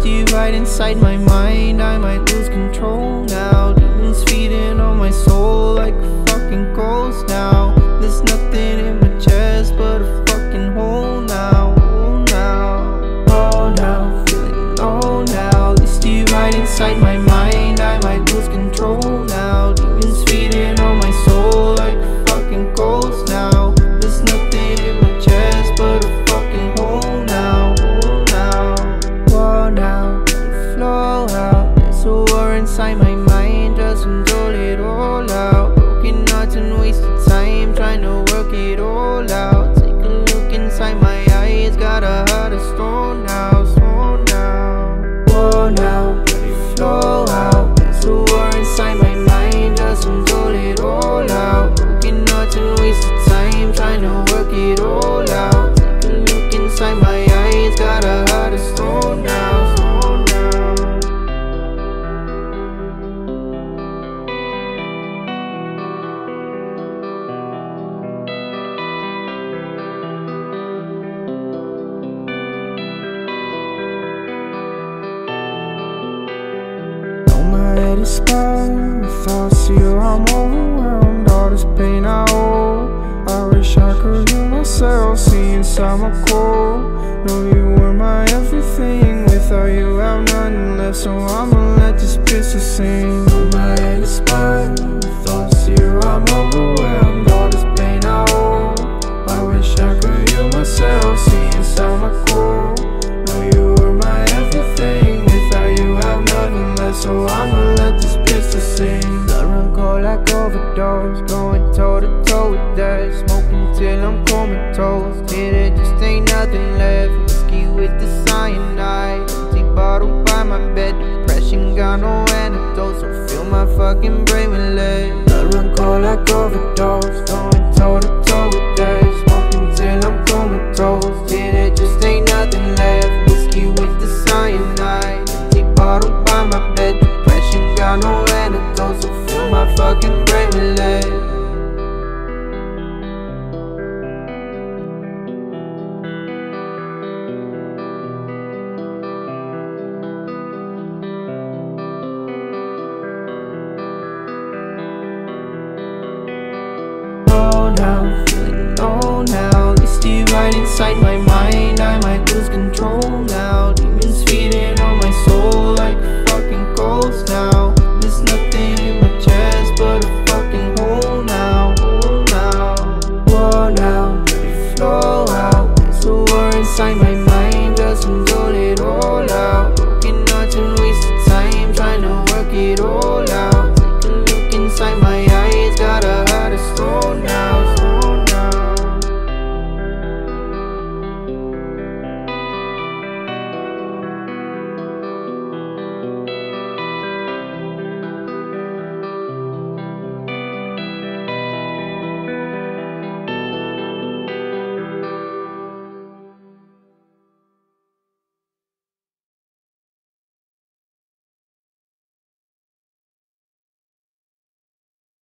lost you right inside my mind. I might lose control now. Demons feeding on my soul like a fucking ghost now. There's nothing in my chest but a fucking hole now. Oh now, oh now, feeling low now. Lost you right inside my mind. I might lose control now. Demons feeding on my soul like a fucking ghost now. There's nothing in my chest but a fucking hole now. Oh now, oh now, flow out. There's a war inside my mind, just control it all out. Broken hearts and wasted time, trying to work it all out. Take a look inside my eyes, got a heart of stone now, stone now. Oh now, flow out. There's a war inside my mind, just control it all out. Broken hearts and wasted time, trying to work it all out. Take a look inside my eyes, got a heart of stone now, stone now. It's gone. Without you, I'm overwhelmed. All this pain I hold. I wish I could heal myself. See inside my core. Know you were my everything. Without you, I've nothing left. So I'ma let this picture sing. On my head is gone. Without you, I'm overwhelmed. All this pain I hold. I wish I could heal myself. See inside my core. Know you were my everything. Without you, I've nothing left. So I'ma let this pistol sing. I run cold like overdose, going toe to toe with that. Smoking till I'm comatose, yeah, there just ain't nothing left. Whiskey with the cyanide, empty bottle by my bed. Depression got no antidote, so fill my fucking brain with lead. I run cold like overdose, going toe to toe with that. Smoking till I'm comatose, yeah, there just ain't nothing left. Whiskey with the cyanide, empty bottle by my bed. Depression got no antidote, so fill my fucking brain with lead. Oh now, feeling low now. Lost you right inside my mind.